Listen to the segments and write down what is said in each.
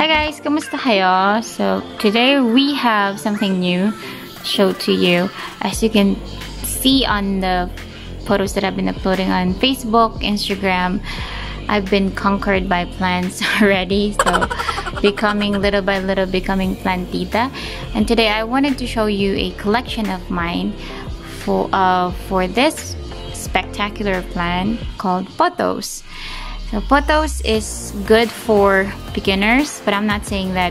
Hi guys, kamustahayo? So today we have something new to show to you. As you can see on the photos that I've been uploading on Facebook, Instagram, I've been conquered by plants already. So becoming little by little, becoming plantita. And today I wanted to show you a collection of mine for this spectacular plant called Pothos. So Pothos is good for beginners, but I'm not saying that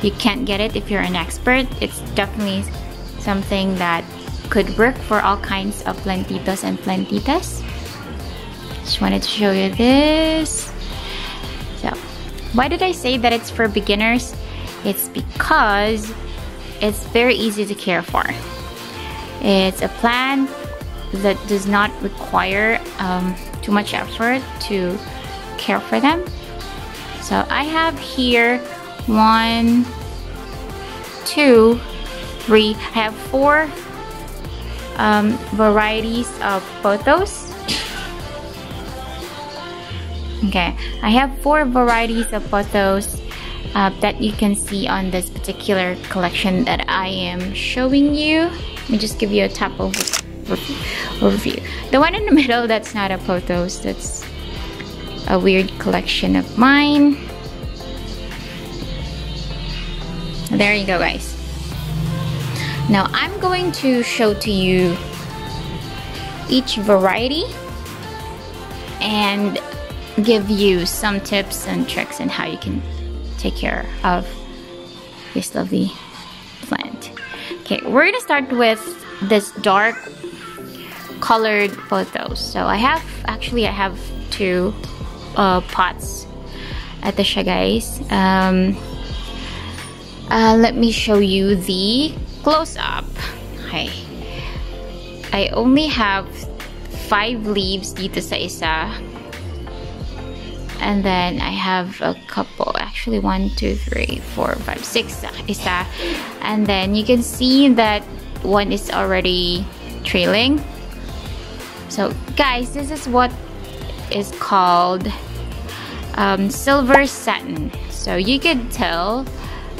you can't get it if you're an expert. It's definitely something that could work for all kinds of plantitos and plantitas. Just wanted to show you this. So why did I say that it's for beginners? It's because it's very easy to care for. It's a plant that does not require too much effort to care for them. So I have here 1, 2, 3, I have 4 varieties of Pothos. Okay, I have 4 varieties of Pothos that you can see on this particular collection that I am showing you. Let me just give you a top overview. The one in the middle, that's not a Pothos, that's a weird collection of mine. There you go, guys. Now I'm going to show to you each variety and give you some tips and tricks on how you can take care of this lovely plant. Okay, we're gonna start with this dark colored Pothos. So I have 2 pots at the shop, guys. Let me show you the close-up. Okay. I only have 5 leaves dito sa isa, and then I have a couple, actually 1, 2, 3, 4, 5, 6 isa, and then you can see that one is already trailing. So guys, this is what is called Silver Satin. So you could tell,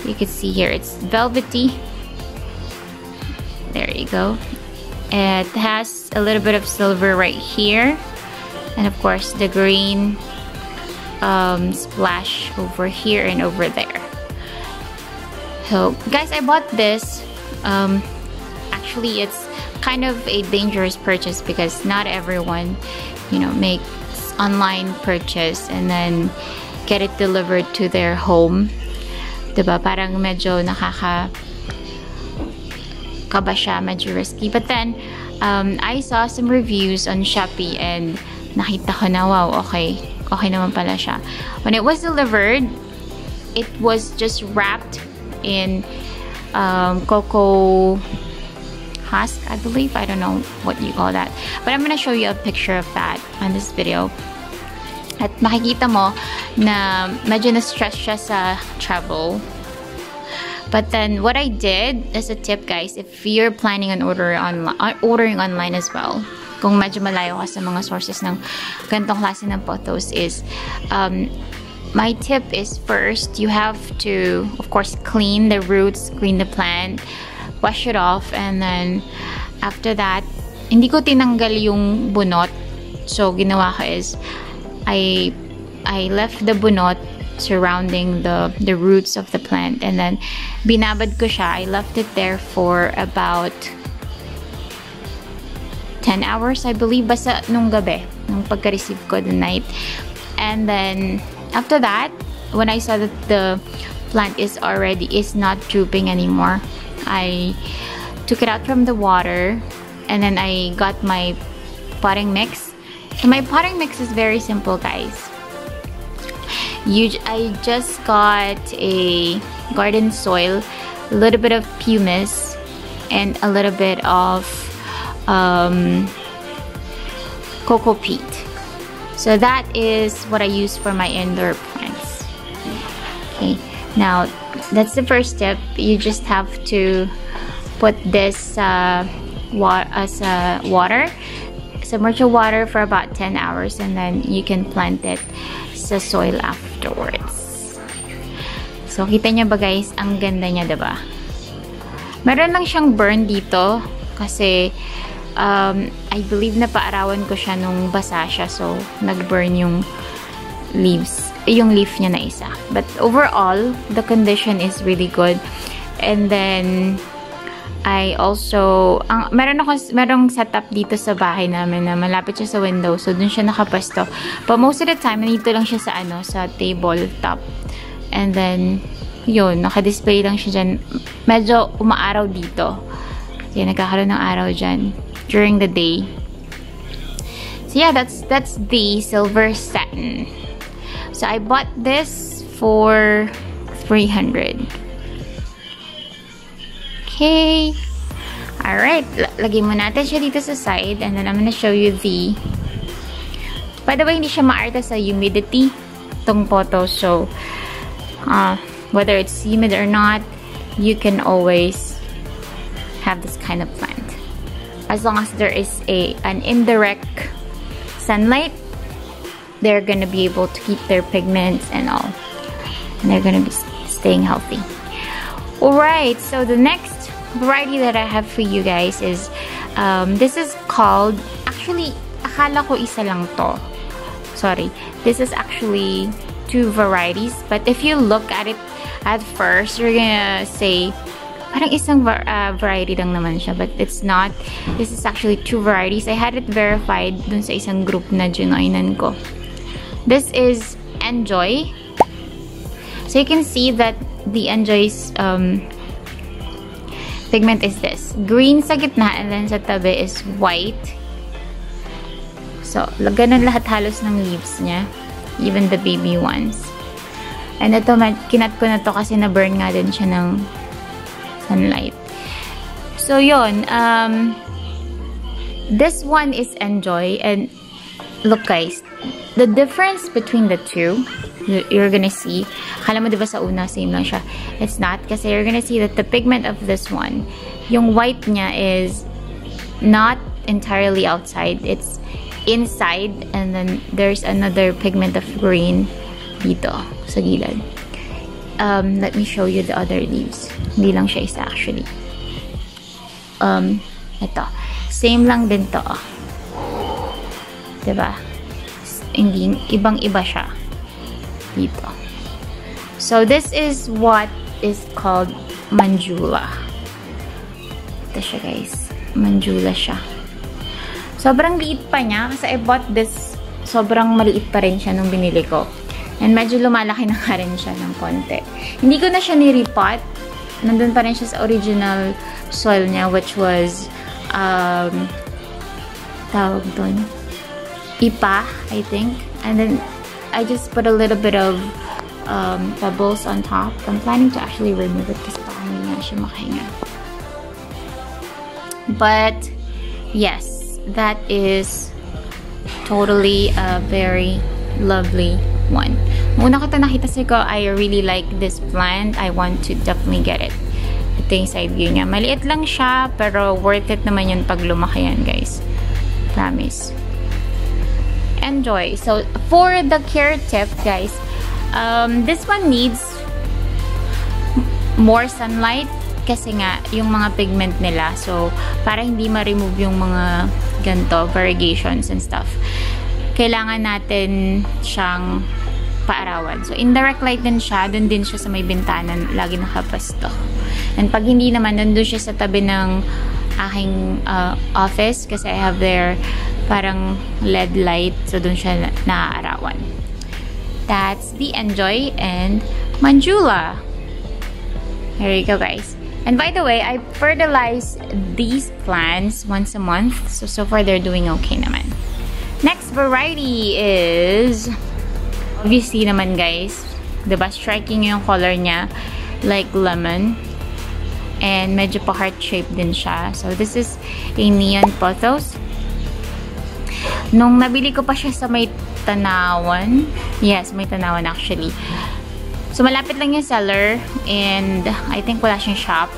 you could see here, it's velvety. There you go. It has a little bit of silver right here, and of course the green splash over here and over there. So guys, I bought this. Actually, it's kind of a dangerous purchase because not everyone, you know, makes online purchase and then get it delivered to their home. Diba? Parang medyo nakakaba siya, medyo risky. But then, I saw some reviews on Shopee and nakita ko na, wow, okay naman pala siya. When it was delivered, it was just wrapped in cocoa husk, I believe. I don't know what you call that, but I'm gonna show you a picture of that on this video. At makikita mo na medyo na-stress siya sa travel. But then what I did as a tip, guys, if you're planning on ordering online as well, kung medyo malayo ka sa mga sources ng ganitong klase ng Pothos, is my tip is, first you have to, of course, clean the roots, clean the plant, wash it off, and then after that, hindi ko tinanggal yung bunot. So ginawa ko is I left the bunot surrounding the roots of the plant, and then binabad ko siya. I left it there for about 10 hours, I believe, basta nung gabi, nung pagka-receive ko the night. And then after that, when I saw that the plant is not drooping anymore, I took it out from the water, and then I got my potting mix. So my potting mix is very simple, guys. I just got a garden soil, a little bit of pumice, and a little bit of coco peat. So that is what I use for my indoor plants. Okay, now that's the first step. You just have to put this submerge water for about 10 hours, and then you can plant it sa soil afterwards. So, kita niya ba guys? Ang ganda niya, diba? Meron lang siyang burn dito. Kasi, I believe na paarawan ko siya nung basa siya. So, nag-burn yung leaves. Yung leaf niya na isa. But overall, the condition is really good. And then, I also, merong setup dito sa bahay namin na malapit siya sa window. So, dun siya nakapasto. But most of the time, nandito lang siya sa, ano, sa table top. And then, yun, naka-display lang siya dyan. Medyo umaaraw dito. Kasi nagkakaroon ng araw dyan during the day. So yeah, that's the Silver Satin. So I bought this for 300. Okay. Alright, lagay mo natin siya dito sa side. And then I'm gonna show you the... By the way, hindi siya maarte sa humidity. Itong Pothos. So... whether it's humid or not, you can always have this kind of plant as long as there is an indirect sunlight. They're gonna be able to keep their pigments and all, and they're gonna be staying healthy. All right, so the next variety that I have for you guys is this is called, actually akala ko isa lang to, sorry, this is actually two varieties, but if you look at it at first, you're gonna say parang isang variety lang naman siya, but it's not. This is actually two varieties. I had it verified dun sa isang group na ginoinan ko. This is Enjoy. So you can see that the Enjoy's pigment is this green sa gitna, and then sa tabi is white. So ganun lahat halos ng leaves niya, even the baby ones. And ito, kinat ko na to kasi na-burn nga din siya ng sunlight. So, yun. This one is Enjoy. And look guys, the difference between the two, you're gonna see. Akala mo diba sa una, same lang siya. It's not. Kasi you're gonna see that the pigment of this one, yung white niya is not entirely outside. It's inside, and then there's another pigment of green dito sa gilid. Let me show you the other leaves. Hindi lang siya isa actually. Ito. Same lang din to. Oh. Diba? Hindi, ibang-iba siya. Dito. So, this is what is called Manjula. Ito siya guys. Manjula siya. Sobrang liit pa niya. Kasi I bought this, sobrang maliit pa rin siya nung binili ko. And medyo lumalaki na ka rin siya ng konti. Hindi ko na siya ni-repot. Nandun pa rin siya sa original soil niya, which was, tawag dun, ipa, I think. And then, I just put a little bit of pebbles on top. I'm planning to actually remove it kasi parang hindi na siya makahinga. But, yes. That is totally a very lovely one. Muna ko ito nakita ko, I really like this plant. I want to definitely get it. Ito yung side view niya. Maliit lang siya, pero worth it naman yun pag lumaki yan, guys. Promise. Enjoy. So, for the care tip, guys, this one needs more sunlight. Kasi nga, yung mga pigment nila. So, para hindi ma-remove yung mga ganito, variegations and stuff. Kailangan natin siyang paarawan. So, indirect light din siya. Doon din siya sa may bintana. Lagi nakapasto. And pag hindi naman, nandun siya sa tabi ng aking office. Kasi I have their parang LED light. So, doon siya naaarawan. That's the Enjoy and Manjula. Here you go, guys. And by the way, I fertilize these plants once a month. So far, they're doing okay naman. Next variety is... Obviously naman, guys. Diba? Striking yung color niya. Like lemon. And medyo pa heart-shaped din siya. So, this is a Neon Pothos. Nung nabili ko pa siya sa May Tanawan. Yes, May Tanawan actually. So, malapit lang yung seller, and I think wala siyang shop.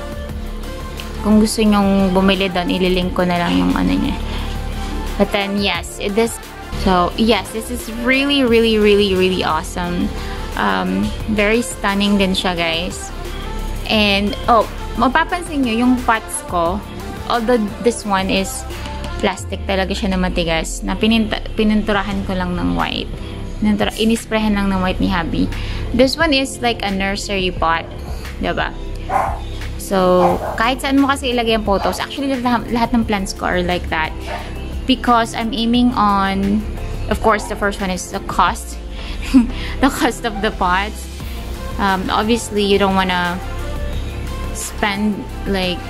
Kung gusto nyong bumili doon, ililink ko na lang yung ano niya. But then, yes, this is really, really, really, really awesome. Very stunning din siya, guys. And, oh, mapapansin nyo yung pots ko, although this one is plastic talaga siya na matigas, na pininturahan ko lang ng white. Inisprehan lang ng white ni Habi. This one is like a nursery pot, diba? So, kahit saan mo kasi ilagay ang photos, actually lahat ng plants ko are like that. Because I'm aiming on, of course, the first one is the cost. The cost of the pots. Obviously, you don't wanna spend like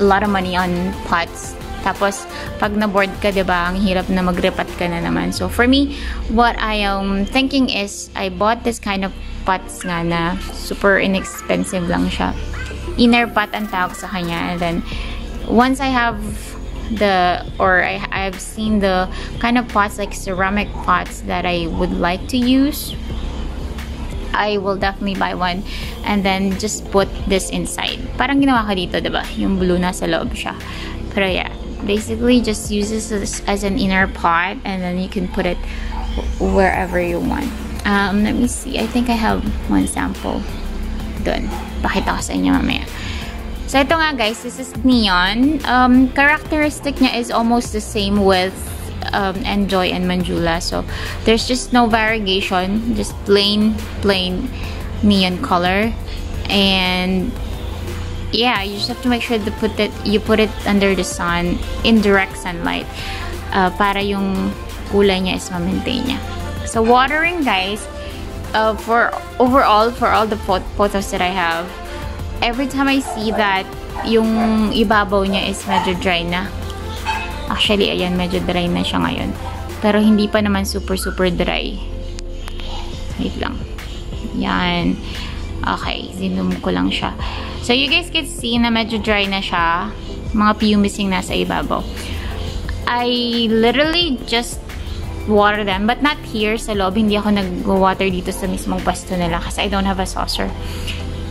a lot of money on pots. Tapos, pag na-board ka, diba, ang hirap na mag-repat ka na naman. So, for me, what I am thinking is, I bought this kind of pots nga na super inexpensive lang siya. Inner pot ang tawag sa kanya, and then once I have the I've seen the kind of pots, like ceramic pots, that I would like to use, I will definitely buy one and then just put this inside. Parang ginawa ko dito, diba? Yung blue nasa loob siya. Pero yeah, basically just use this as an inner pot and then you can put it wherever you want. Let me see. I think I have one sample. Dun. Pakita ko sa inyo mamaya. So, ito nga, guys. This is Neon. Characteristic niya is almost the same with Enjoy and Manjula. So, there's just no variegation. Just plain neon color. And, yeah, you just have to make sure to put it under the sun, in direct sunlight, para yung kulay niya is ma-maintain niya. So, watering, guys. For all the pothos that I have, every time I see that yung ibabaw niya is medyo dry na. Actually, ayan, medyo dry na siya ngayon. Pero hindi pa naman super dry. Wait lang. Yan. Okay, zinum ko lang siya. So you guys can see na medyo dry na siya. Mga pumicing nasa ibabaw. I literally just water them, but not here sa loob. Hindi ako nag-water dito sa mismong pasto nila kasi I don't have a saucer.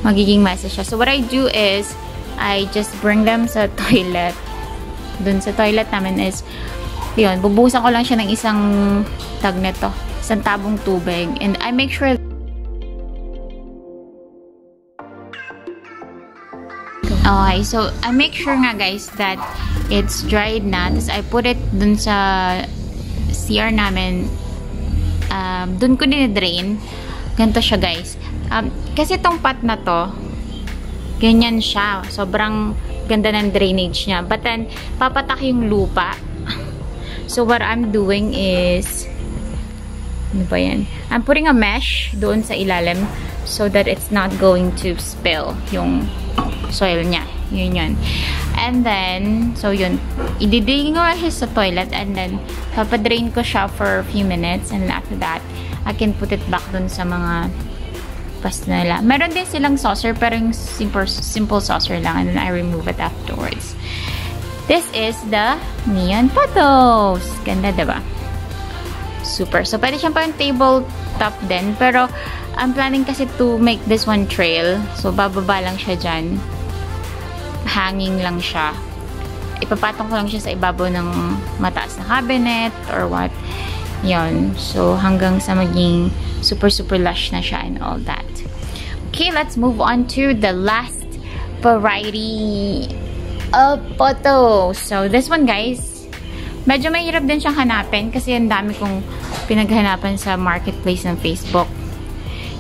Magiging messy siya. So what I do is I just bring them sa toilet. Dun sa toilet namin is yun, bubuhusan ko lang siya ng isang tag neto, isang tabong tubig, and I make sure okay, so I make sure nga, guys, that it's dried na. Tapos I put it dun sa CR namin, dun ko dinidrain. Ganito siya, guys. Kasi itong pot na to, ganyan siya. Sobrang ganda ng drainage niya. But then, papatak yung lupa. So, what I'm doing is, ano ba yan? I'm putting a mesh doon sa ilalim so that it's not going to spill yung soil niya. Yun yun. And then, so yun, ididigin ko siya sa toilet and then papadrain ko siya for a few minutes, and then after that, I can put it back dun sa mga pasto nila. Meron din silang saucer, pero yung simple saucer lang, and then I remove it afterwards. This is the Neon Pothos. Ganda, diba? Super. So, pwede siyang parang table top din, pero I'm planning kasi to make this one trail. So, bababa lang siya dyan. Hanging lang siya. Ipapatong ko lang siya sa ibabaw ng mataas na cabinet or what. Yun. So, hanggang sa maging super lush na siya and all that. Okay, let's move on to the last variety of pothos. So, this one, guys, medyo mahirap din siyang hanapin kasi ang dami kong pinaghanapan sa marketplace ng Facebook.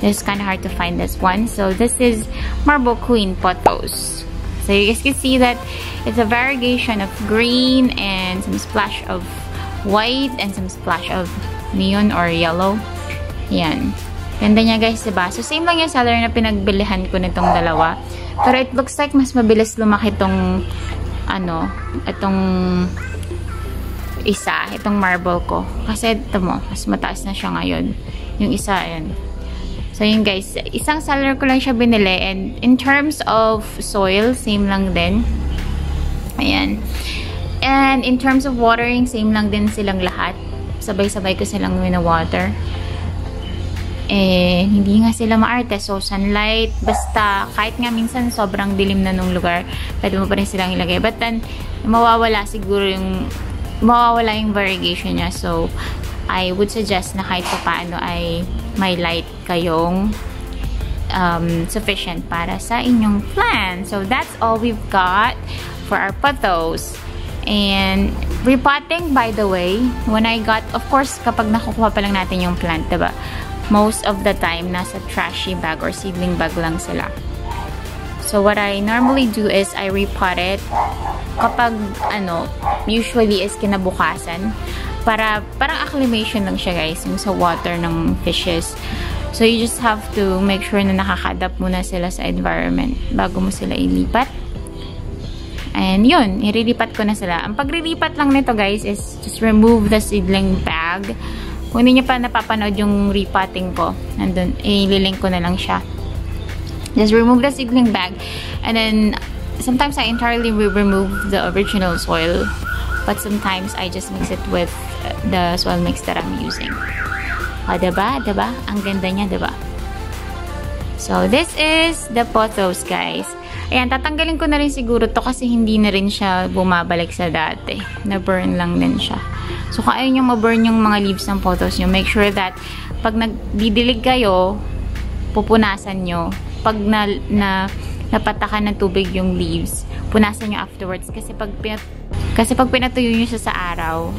It's kind of hard to find this one. So, this is Marble Queen Pothos. So you guys can see that it's a variegation of green and some splash of white and some splash of neon or yellow. Yan. Ganda niya, guys, diba? So same lang yung seller na pinagbilihan ko nitong dalawa. Pero it looks like mas mabilis lumaki itong ano, itong isa, itong marble ko. Kasi ito mo, mas mataas na siya ngayon. Yung isa, yan. So yun, guys, isang seller ko lang siya binili, and in terms of soil, same lang din. Ayan. And in terms of watering, same lang din silang lahat. Sabay-sabay ko silang winawater. Eh, hindi nga sila maarte. So, sunlight, basta, kahit nga minsan sobrang dilim na nung lugar, pwede mo pa rin silang ilagay. But then, mawawala siguro yung, variegation niya. So, I would suggest na kahit pa paano ay may light kayong sufficient para sa inyong plan. So that's all we've got for our pothos. And repotting, by the way, when I got, of course, kapag nakukuha pa lang natin yung plant, diba? Most of the time, nasa trashy bag or seedling bag lang sila. So what I normally do is I repot it kapag, ano, usually is kinabukasan. Para, parang acclimation lang siya, guys, yung sa water ng fishes. So you just have to make sure na nakaka-adapt muna sila sa environment bago mo sila ilipat. And yun, irilipat ko na sila. Ang pagrilipat lang nito, guys, is just remove the seedling bag. Kung hindi nyo pa napapanood yung repotting ko, nandun, ililink ko na lang siya. Just remove the seedling bag. And then, sometimes I entirely remove the original soil. But sometimes I just mix it with the soil mix that I'm using. O, diba? Diba? Ang ganda niya, diba? So, this is the pothos, guys. Ayan, tatanggalin ko na rin siguro to kasi hindi na rin siya bumabalik sa dati. Na-burn lang din siya. So, kung ayaw nyo ma-burn yung mga leaves ng pothos nyo, make sure that pag nagdidilig kayo, pupunasan nyo. Pag napatakan ng tubig yung leaves, punasan nyo afterwards. Kasi pag pinatuyo nyo siya sa araw,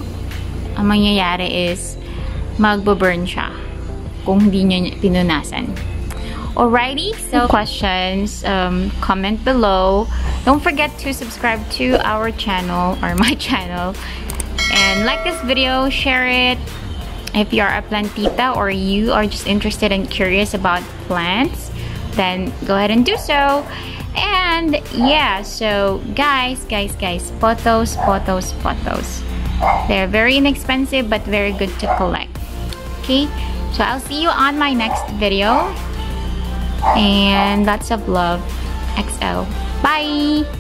ang mangyayari is magbo-burn siya kung hindi nyo pinunasan. Alrighty, so questions, comment below. Don't forget to subscribe to our channel or my channel. And like this video, share it. If you are a plantita or you are just interested and curious about plants, then go ahead and do so. And yeah, so guys, pothos. They're very inexpensive but very good to collect. Okay, so I'll see you on my next video. And lots of love. XO. Bye!